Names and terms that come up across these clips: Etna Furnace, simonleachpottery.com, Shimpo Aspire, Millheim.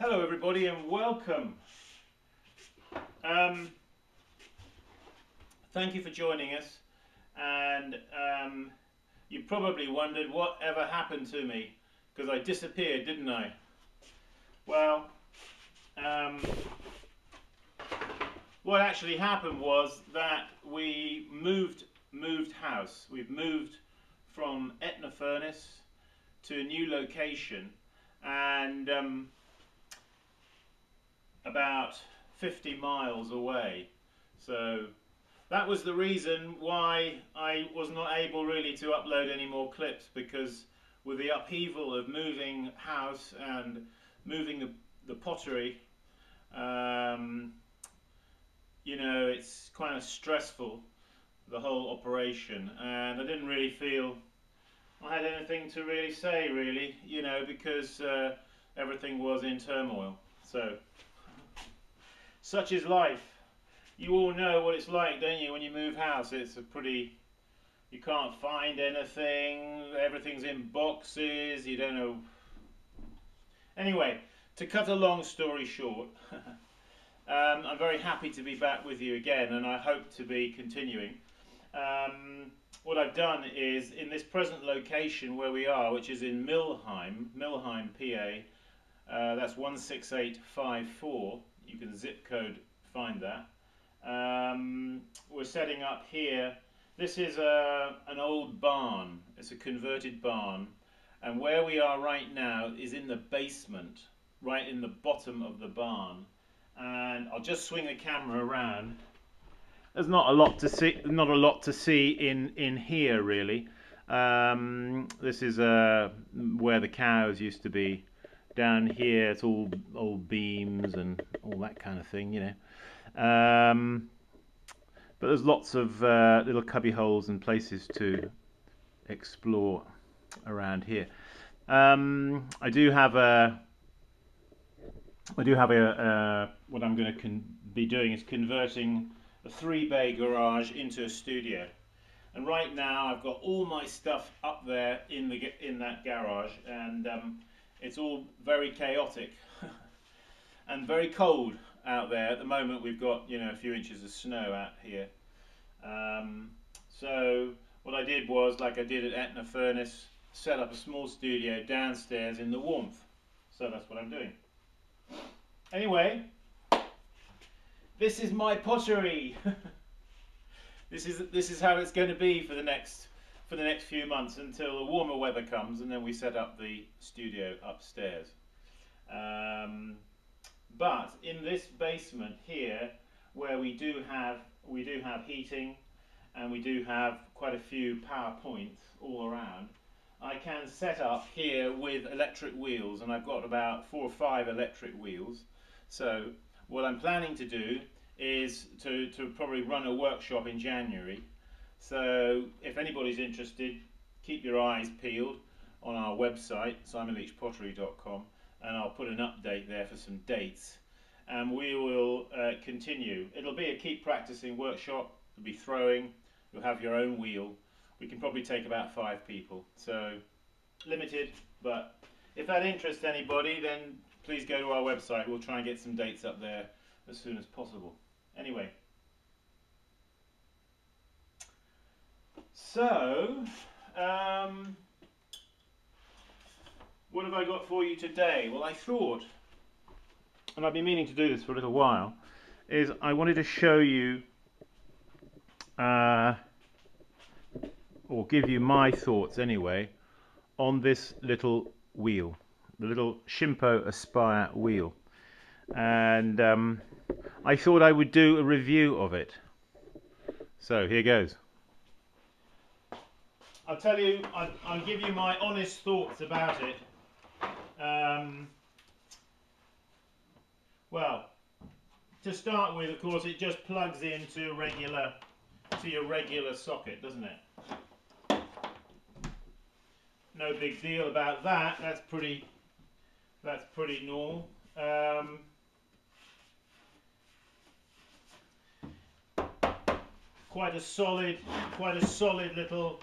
Hello everybody and welcome. Thank you for joining us, and you probably wondered what ever happened to me because I disappeared, didn't I? Well, what actually happened was that we moved house. We've moved from Etna Furnace to a new location, and about 50 miles away. So that was the reason why I was not able really to upload any more clips, because with the upheaval of moving house and moving the pottery, you know, it's kind of stressful, the whole operation, and I didn't really feel I had anything to really say, really, you know, because everything was in turmoil. So such is life. You all know what it's like, don't you, when you move house? It's a pretty, you can't find anything, everything's in boxes, you don't know. Anyway, to cut a long story short, I'm very happy to be back with you again, and I hope to be continuing. What I've done is, in this present location where we are, which is in Millheim, PA, that's 16854, you can zip code find that. We're setting up here. This is an old barn, it's a converted barn, and where we are right now is in the basement, right in the bottom of the barn. And I'll just swing the camera around. There's not a lot to see. Not a lot to see in here, really. This is where the cows used to be. Down here, it's all old beams and all that kind of thing, you know. But there's lots of little cubby holes and places to explore around here. I do have a what I'm going to be doing is converting a 3-bay garage into a studio, and right now I've got all my stuff up there in that garage, and it's all very chaotic and very cold out there at the moment. We've got, you know, a few inches of snow out here. So what I did was, like I did at Etna Furnace, set up a small studio downstairs in the warmth. So that's what I'm doing. Anyway, this is my pottery. This is how it's going to be for the next few months, until the warmer weather comes, and then we set up the studio upstairs. But in this basement here, where we do have heating, and we do have quite a few power points all around, I can set up here with electric wheels, and I've got about 4 or 5 electric wheels. So what I'm planning to do is to probably run a workshop in January. So if anybody's interested, keep your eyes peeled on our website, simonleachpottery.com, and I'll put an update there for some dates, and we will continue. It'll be a keep practicing workshop. It'll be throwing. You'll have your own wheel. We can probably take about 5 people, so limited, but if that interests anybody, then please go to our website. We'll try and get some dates up there as soon as possible. Anyway, so what have I got for you today? Well, I thought, and I've been meaning to do this for a little while, is I wanted to show you or give you my thoughts anyway on this little wheel, the little Shimpo Aspire wheel, and I thought I would do a review of it. So here goes. I'll tell you, I'll give you my honest thoughts about it. Well, to start with, of course, it just plugs into your regular socket, doesn't it? No big deal about that. That's pretty normal. Quite a solid little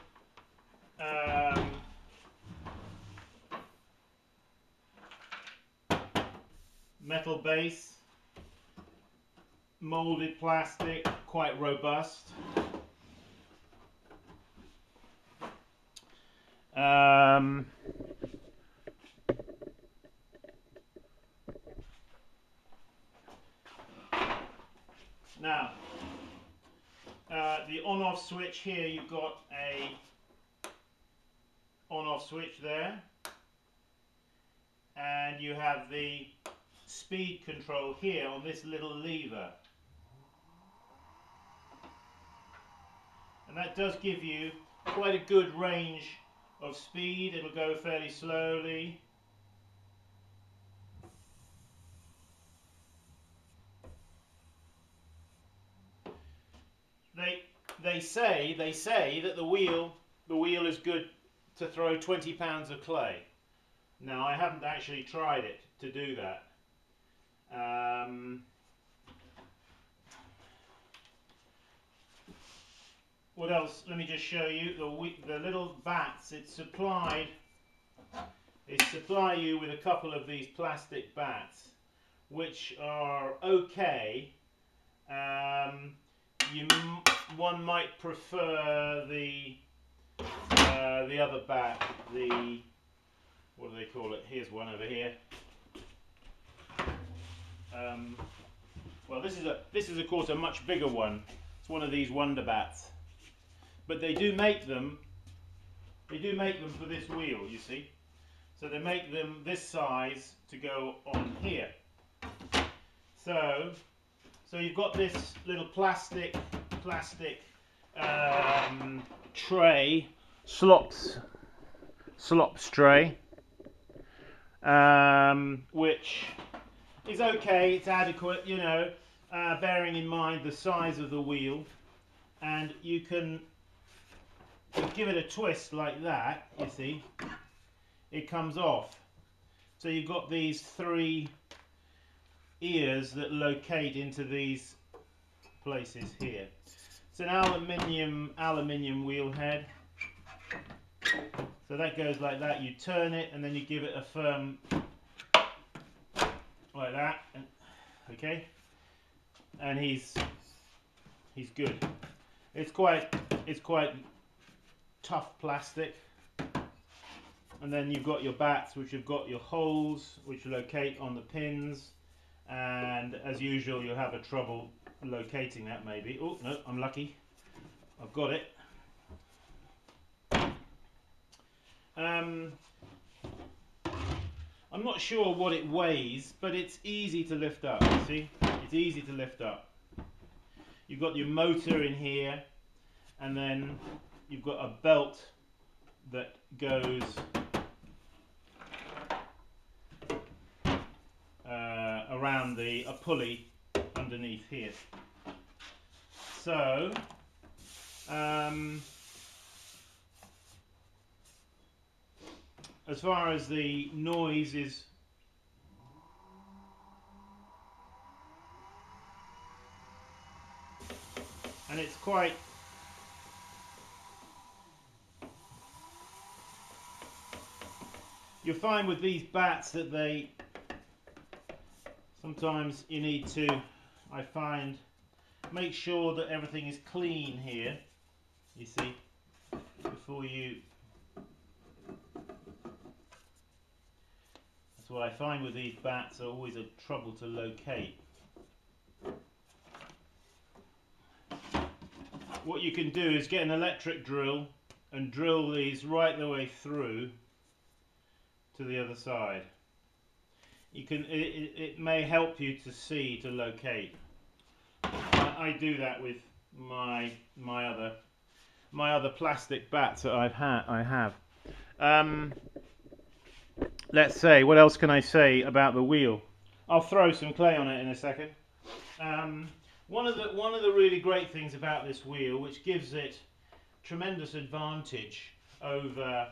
metal base, molded plastic, quite robust. Now, the on-off switch here, you've got a on-off switch there, and you have the speed control here on this little lever, and that does give you quite a good range of speed. It'll go fairly slowly. They say that the wheel is good to throw 20 pounds of clay. Now, I haven't actually tried it to do that. What else? Let me just show you the little vats. They supply you with a couple of these plastic vats, which are okay. One might prefer the other bat, the, what do they call it? Here's one over here. Well, this is of course a much bigger one. It's one of these wonder bats, but they do make them. They do make them for this wheel, you see. So they make them this size to go on here. So you've got this little plastic tray, slops tray, which is okay. It's adequate, you know, bearing in mind the size of the wheel, and you can give it a twist like that. You see, it comes off. So you've got these three ears that locate into these places here. It's an aluminium wheel head, so that goes like that. You turn it and then you give it a firm like that, and, okay, and he's good. It's quite tough plastic. And then you've got your bats, which have got your holes which locate on the pins. And as usual, you'll have a trouble locating that, maybe. Oh, no, I'm lucky. I've got it. I'm not sure what it weighs, but it's easy to lift up, you see? It's easy to lift up. You've got your motor in here, and then you've got a belt that goes around a pulley underneath here. So as far as the noise is, and it's quite, you'll find with these bats that they sometimes you need to, I find, make sure that everything is clean here, you see, before you, that's what I find with these bats, are always a trouble to locate. What you can do is get an electric drill and drill these right the way through to the other side. You can, it may help you to locate. I do that with my other plastic bats that I have. Let's say, what else can I say about the wheel? I'll throw some clay on it in a second. One of the really great things about this wheel, which gives it tremendous advantage over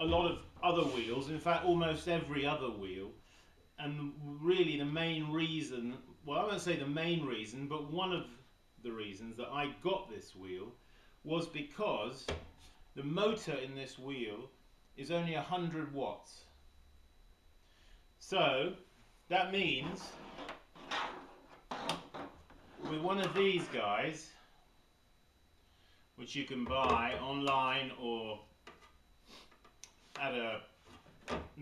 a lot of other wheels, in fact almost every other wheel, and really the main reason, well, I won't say the main reason, but one of the reasons that I got this wheel was because the motor in this wheel is only 100 watts. So that means with one of these guys, which you can buy online or at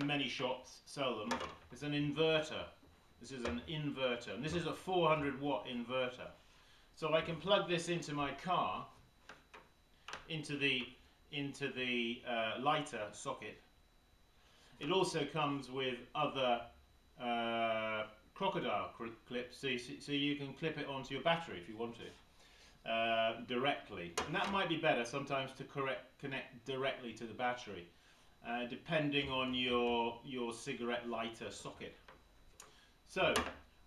many shops sell them, it's an inverter. This is an inverter, and this is a 400 watt inverter. So I can plug this into my car, into the lighter socket. It also comes with other crocodile clips, so you can clip it onto your battery if you want to, directly. And that might be better sometimes to connect directly to the battery, depending on your cigarette lighter socket. So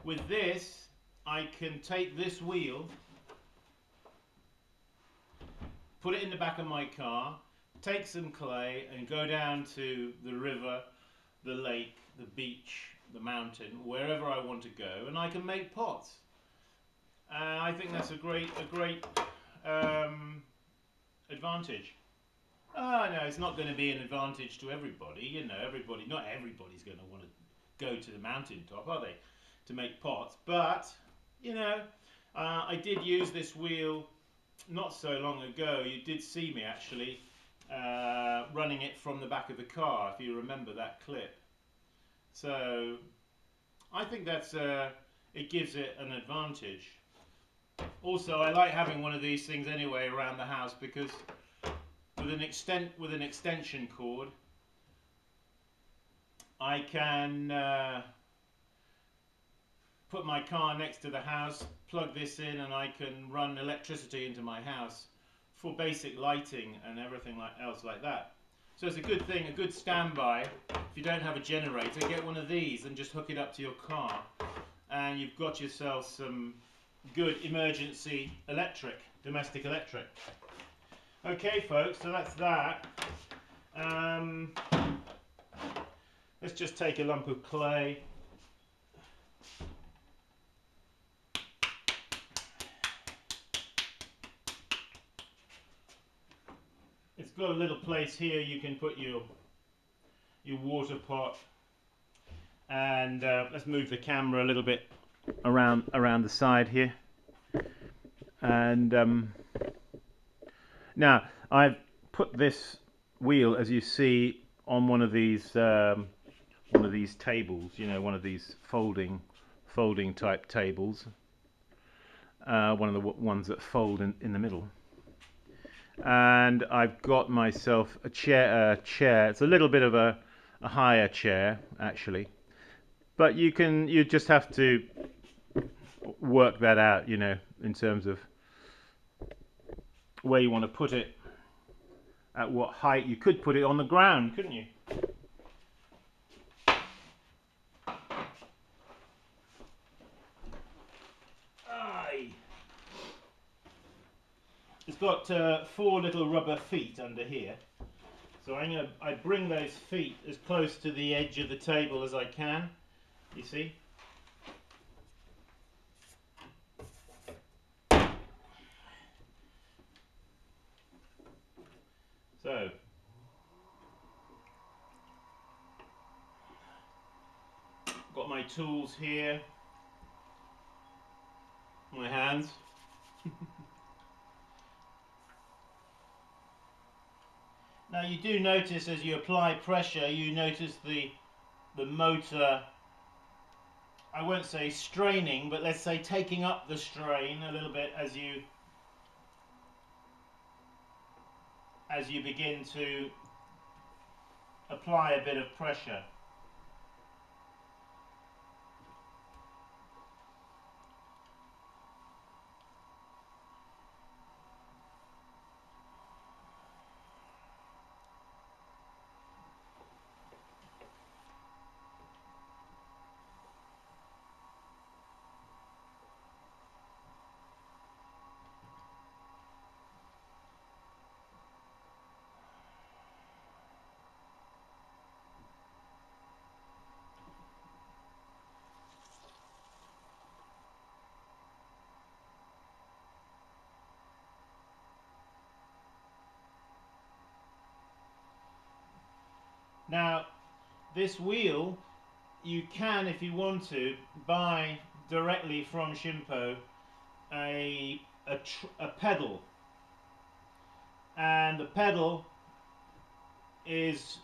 with this, I can take this wheel, put it in the back of my car, take some clay and go down to the river, the lake, the beach, the mountain, wherever I want to go, and I can make pots. I think that's a great advantage. Oh no, it's not going to be an advantage to everybody, you know, not everybody's going to want to go to the mountaintop, are they, to make pots, but, you know, I did use this wheel not so long ago. You did see me actually running it from the back of the car, if you remember that clip. So I think that's it gives it an advantage. Also, I like having one of these things anyway around the house, because with an extension cord, I can put my car next to the house, plug this in, and I can run electricity into my house for basic lighting and everything else like that. So it's a good thing, a good standby. If you don't have a generator, get one of these and just hook it up to your car, and you've got yourself some good emergency electric, domestic electric. Okay folks, so that's that. Let's just take a lump of clay. It's got a little place here you can put your water pot, and let's move the camera a little bit around the side here. And now I've put this wheel, as you see, on one of these tables, you know, one of these folding type tables, one of the ones that fold in the middle. And I've got myself a chair. It's a little bit of a higher chair actually, but you just have to work that out, you know, in terms of where you want to put it, at what height. You could put it on the ground, couldn't you? It's got 4 little rubber feet under here, so I bring those feet as close to the edge of the table as I can, you see. So got my tools here, my hands. Now you do notice, as you apply pressure, you notice the motor, I won't say straining, but let's say taking up the strain a little bit as you begin to apply a bit of pressure. Now, this wheel you can, if you want to, buy directly from Shimpo a pedal, and the pedal is,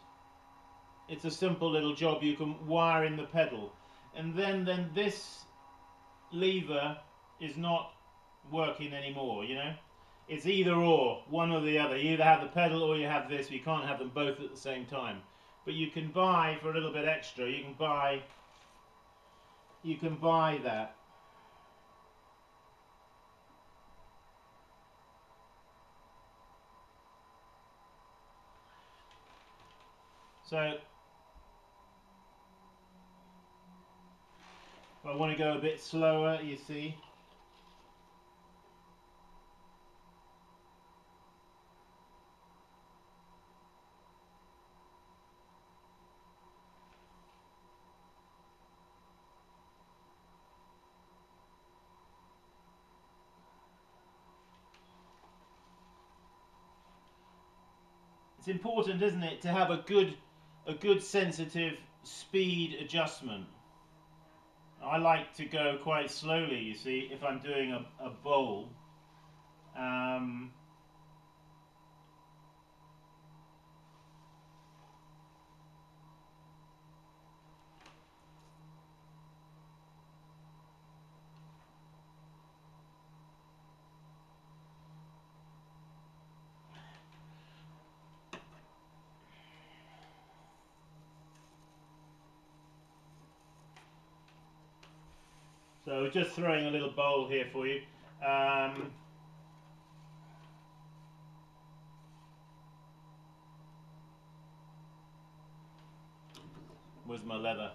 it's a simple little job. You can wire in the pedal, and then this lever is not working anymore, you know. It's either or, one or the other. You either have the pedal or you have this. You can't have them both at the same time. But you can buy, for a little bit extra, you can buy that. So if I want to go a bit slower, you see. It's important, isn't it, to have a good sensitive speed adjustment. I like to go quite slowly, you see, if I'm doing a bowl. So just throwing a little bowl here for you. Where's my leather?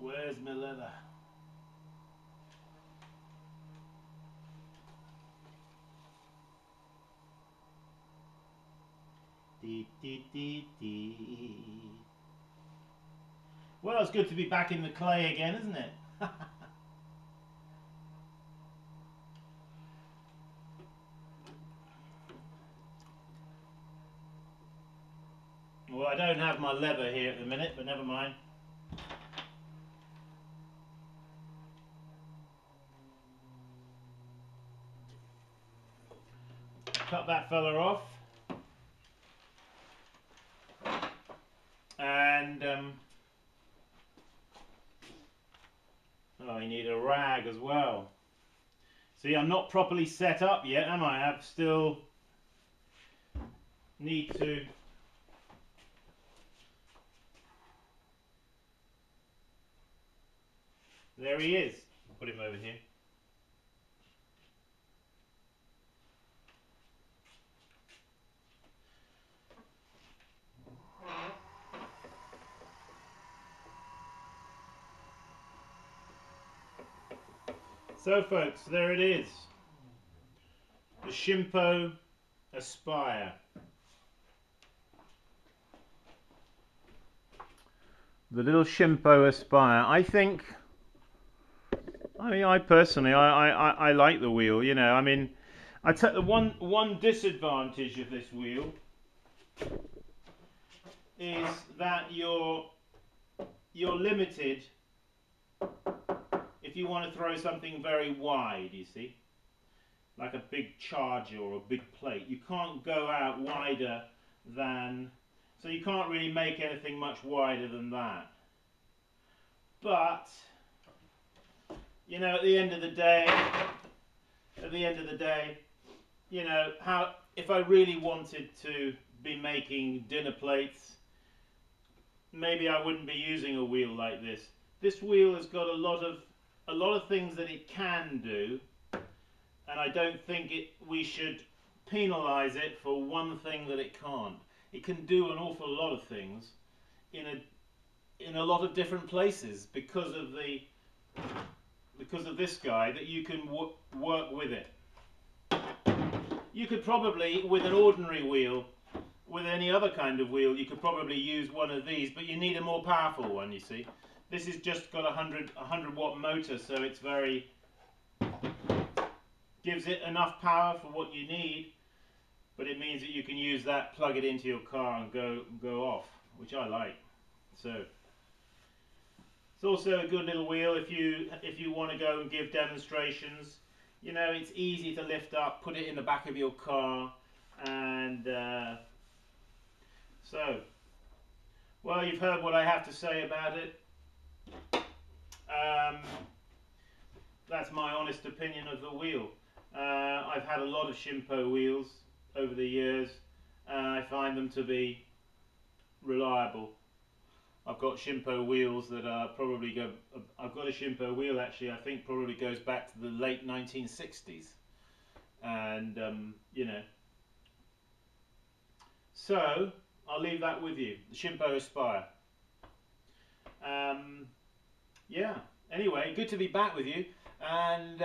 Where's my leather? Dee dee dee dee. Well, it's good to be back in the clay again, isn't it? Well, I don't have my lever here at the minute, but never mind. Cut that fella off. And, oh, you need a rag as well. See, I'm not properly set up yet, am I? I still need to... There he is. Put him over here. So folks, there it is, the Shimpo Aspire. The little Shimpo Aspire. I think, I mean, I personally, I like the wheel, you know. I mean, I take the one disadvantage of this wheel is that you're limited. If you want to throw something very wide, you see, like a big charger or a big plate, you can't go out wider than, so you can't really make anything much wider than that. But, you know, at the end of the day, you know, how, if I really wanted to be making dinner plates, maybe I wouldn't be using a wheel like this. This wheel has got a lot of things that it can do, and I don't think we should penalize it for one thing that it can't. It can do an awful lot of things in a lot of different places because of this guy, that you can work with it. You could probably, with an ordinary wheel, with any other kind of wheel, you could probably use one of these, but you need a more powerful one, you see. This has just got a 100 watt motor, so it's gives it enough power for what you need, but it means that you can use that, plug it into your car and go off, which I like. So it's also a good little wheel if you want to go and give demonstrations. You know, it's easy to lift up, put it in the back of your car, and so, well, you've heard what I have to say about it. That's my honest opinion of the wheel. I've had a lot of Shimpo wheels over the years, and I find them to be reliable. I've got Shimpo wheels that are probably go. I've got a Shimpo wheel actually. I think probably goes back to the late 1960s, and you know. So I'll leave that with you. The Shimpo Aspire. Yeah. Anyway, good to be back with you, and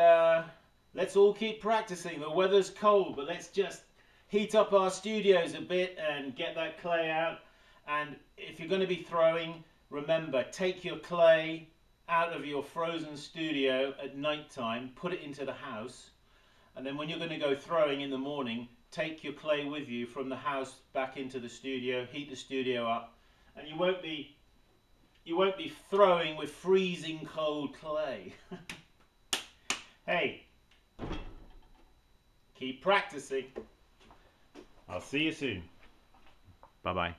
let's all keep practicing. The weather's cold, but let's just heat up our studios a bit and get that clay out. And if you're going to be throwing, remember, take your clay out of your frozen studio at night time, put it into the house, and then when you're going to go throwing in the morning, take your clay with you from the house back into the studio, heat the studio up, and you won't be throwing with freezing cold clay. Hey, keep practicing. I'll see you soon. Bye-bye.